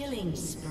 Killing spree.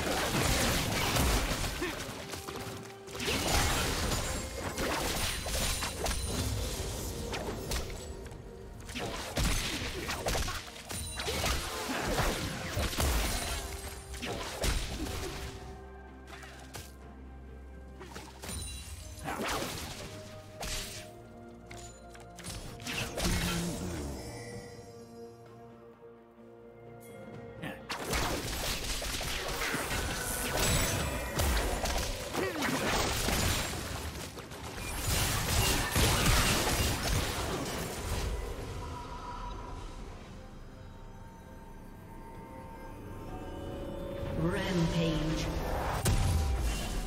Rampage.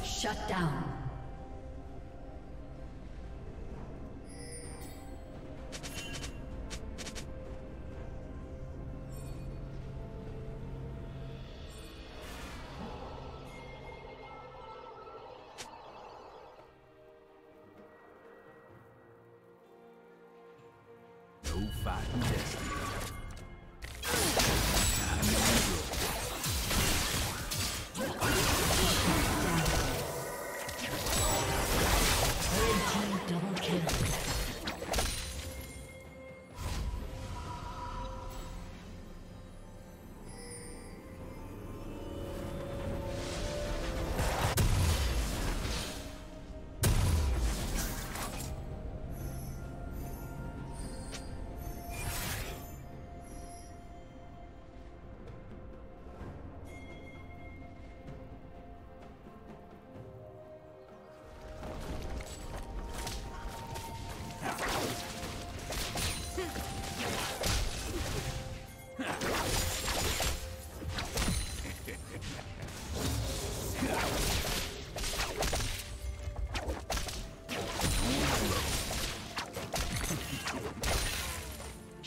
Shut down. No fight, destiny.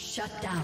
Shut down.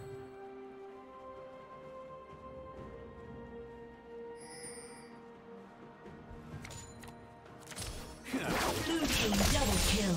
Blue team double kill.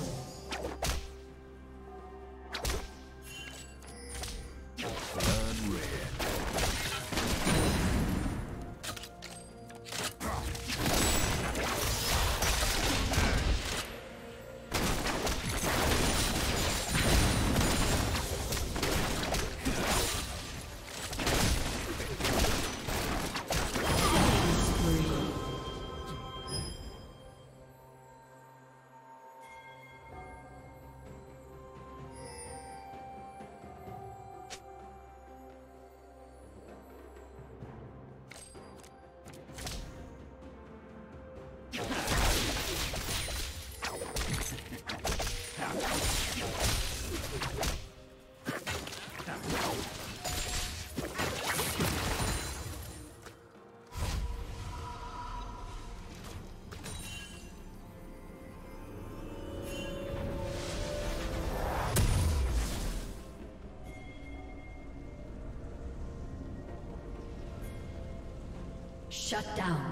Shut down.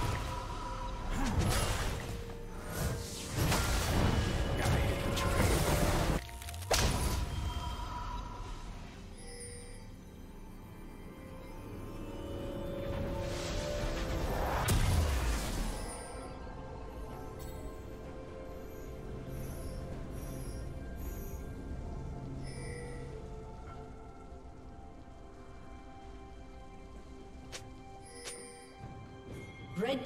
Red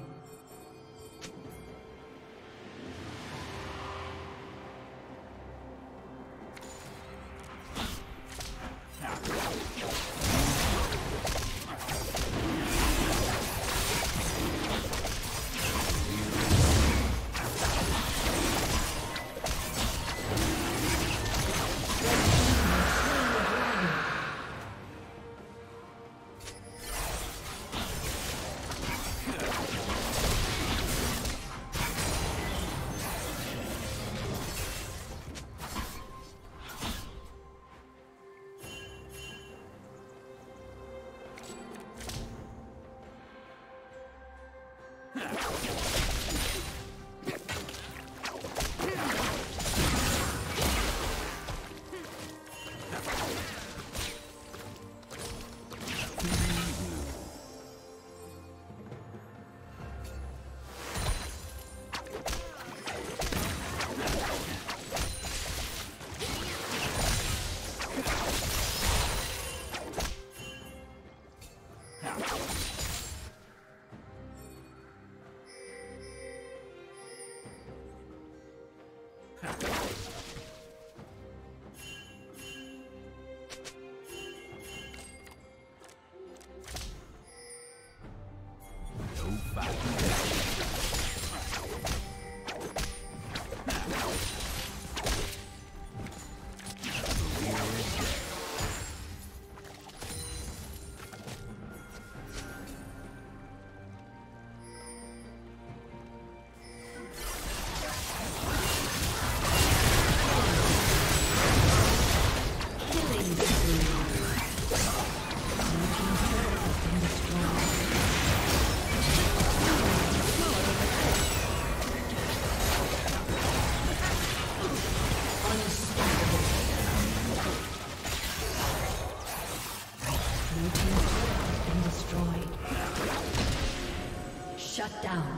Shut down.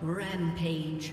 Rampage.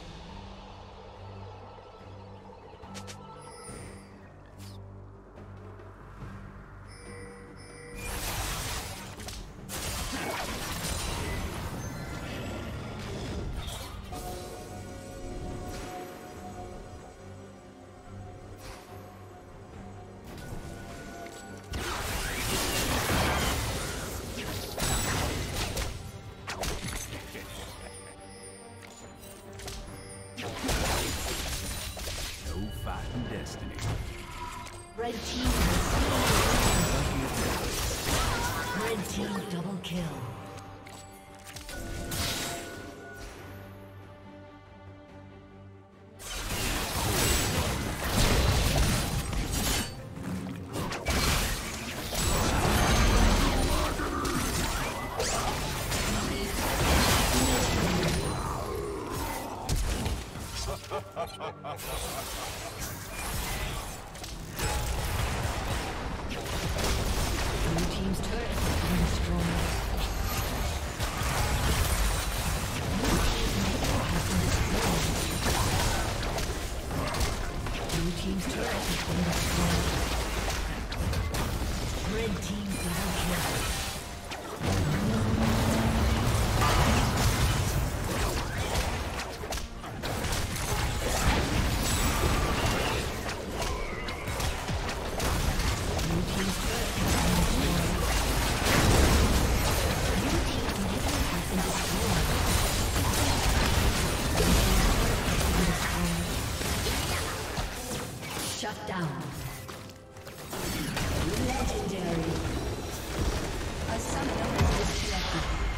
Legendary. A summoner has disconnected.